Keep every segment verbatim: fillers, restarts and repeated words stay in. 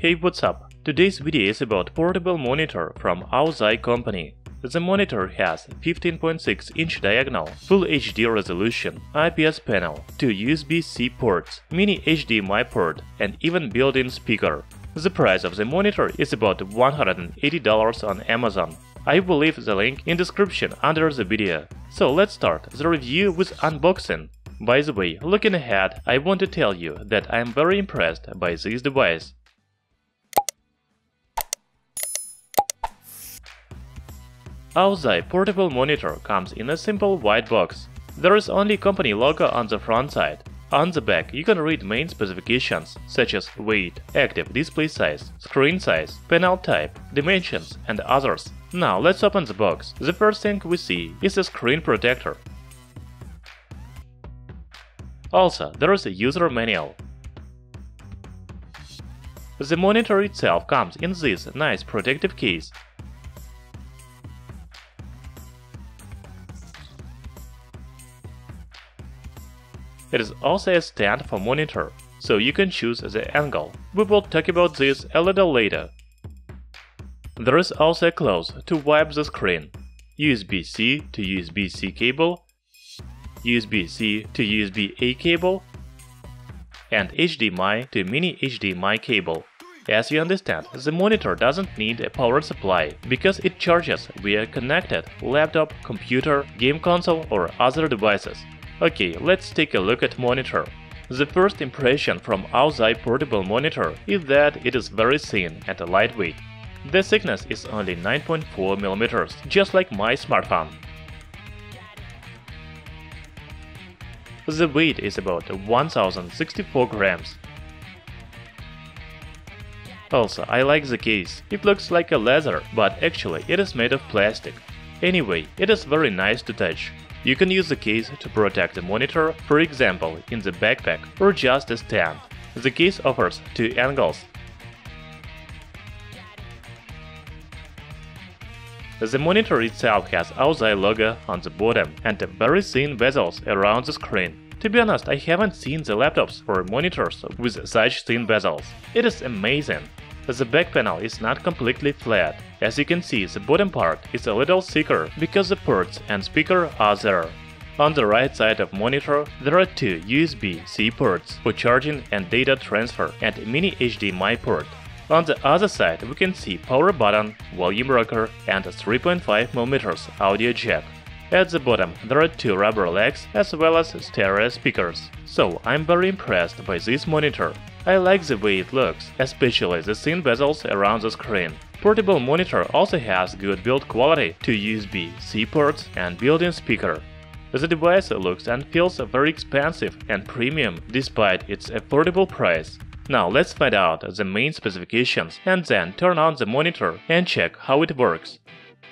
Hey, what's up? Today's video is about portable monitor from Auzai company. The monitor has fifteen point six inch diagonal, Full H D resolution, I P S panel, two U S B C ports, mini H D M I port, and even built-in speaker. The price of the monitor is about one hundred eighty dollars on Amazon. I will leave the link in description under the video. So let's start the review with unboxing. By the way, looking ahead, I want to tell you that I am very impressed by this device. Auzai portable monitor comes in a simple white box. There is only company logo on the front side. On the back you can read main specifications such as weight, active display size, screen size, panel type, dimensions and others. Now let's open the box. The first thing we see is a screen protector. Also, there is a user manual. The monitor itself comes in this nice protective case. It is also a stand for monitor, so you can choose the angle. We will talk about this a little later. There is also a cloth to wipe the screen, U S B C to U S B C cable, U S B C to U S B A cable, and H D M I to mini H D M I cable. As you understand, the monitor doesn't need a power supply, because it charges via connected laptop, computer, game console or other devices. Okay, let's take a look at monitor. The first impression from Auzai portable monitor is that it is very thin and lightweight. The thickness is only nine point four millimeters, just like my smartphone. The weight is about one thousand sixty-four grams. Also, I like the case. It looks like a leather, but actually it is made of plastic. Anyway, it is very nice to touch. You can use the case to protect the monitor, for example, in the backpack or just a stand. The case offers two angles. The monitor itself has Auzai logo on the bottom and very thin bezels around the screen. To be honest, I haven't seen the laptops or monitors with such thin bezels. It is amazing. The back panel is not completely flat. As you can see, the bottom part is a little thicker because the ports and speaker are there. On the right side of monitor there are two U S B C ports for charging and data transfer and a mini H D M I port. On the other side we can see power button, volume rocker and a three point five millimeter audio jack. At the bottom there are two rubber legs as well as stereo speakers. So I'm very impressed by this monitor. I like the way it looks, especially the thin bezels around the screen. Portable monitor also has good build quality, two U S B C ports and built-in speaker. The device looks and feels very expensive and premium despite its affordable price. Now let's find out the main specifications and then turn on the monitor and check how it works.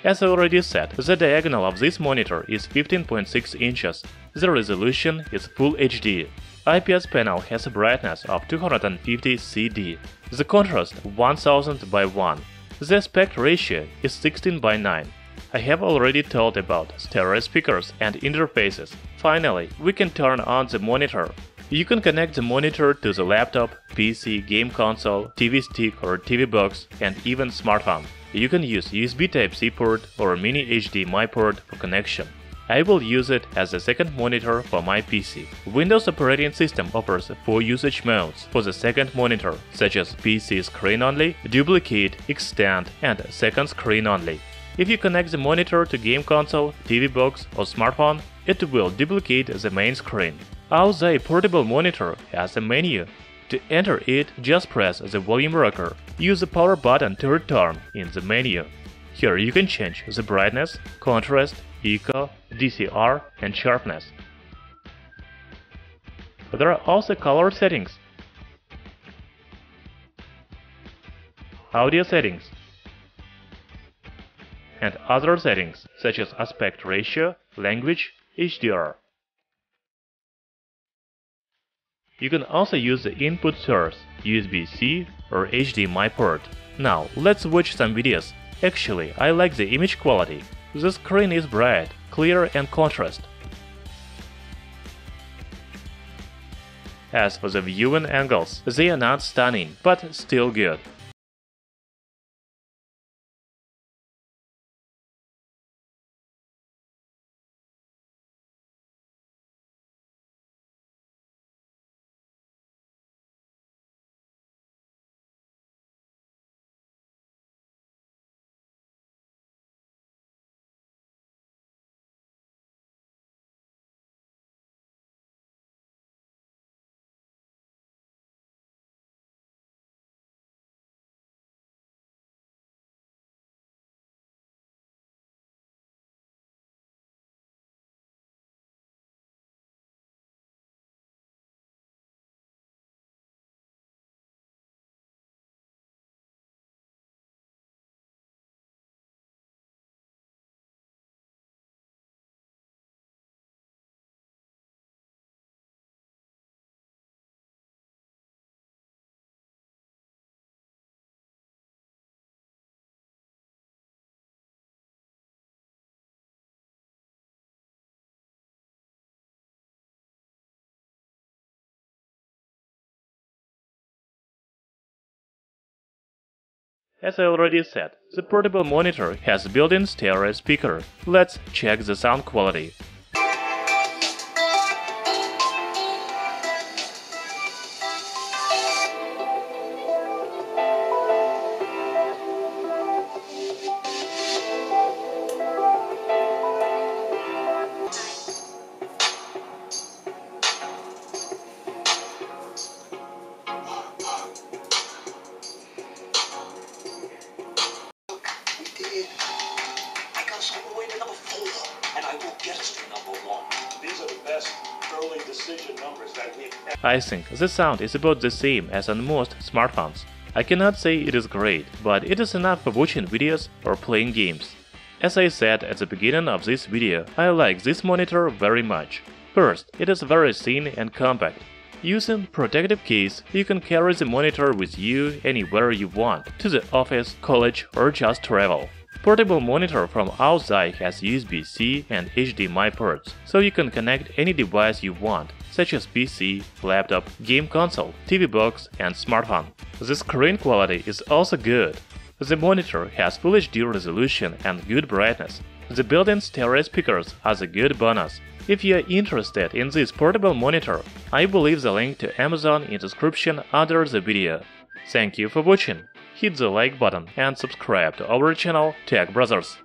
As I already said, the diagonal of this monitor is fifteen point six inches, the resolution is Full H D. I P S panel has a brightness of two hundred fifty C D, the contrast one thousand by one, the aspect ratio is sixteen by nine. I have already told about stereo speakers and interfaces. Finally, we can turn on the monitor. You can connect the monitor to the laptop, P C, game console, T V stick or T V box and even smartphone. You can use U S B Type-C port or mini H D M I port for connection. I will use it as a second monitor for my P C. Windows operating system offers four usage modes for the second monitor, such as P C screen only, duplicate, extend and second screen only. If you connect the monitor to game console, T V box or smartphone, it will duplicate the main screen. Auzai portable monitor has a menu. To enter it, just press the volume rocker. Use the power button to return in the menu. Here you can change the brightness, contrast, echo, D C R and sharpness. There are also color settings, audio settings, and other settings such as aspect ratio, language, H D R. You can also use the input source, U S B C or H D M I port. Now let's watch some videos. Actually, I like the image quality. The screen is bright, clear and contrast. As for the viewing angles, they are not stunning, but still good. As I already said, the portable monitor has built-in stereo speaker. Let's check the sound quality. I think the sound is about the same as on most smartphones. I cannot say it is great, but it is enough for watching videos or playing games. As I said at the beginning of this video, I like this monitor very much. First, it is very thin and compact. Using protective case, you can carry the monitor with you anywhere you want, to the office, college or just travel. Portable monitor from Auzai has U S B C and H D M I ports, so you can connect any device you want, such as P C, laptop, game console, T V box and smartphone. The screen quality is also good. The monitor has Full H D resolution and good brightness. The built-in stereo speakers are a good bonus. If you are interested in this portable monitor, I will leave the link to Amazon in description under the video. Thank you for watching. Hit the like button and subscribe to our channel Tech Brothers.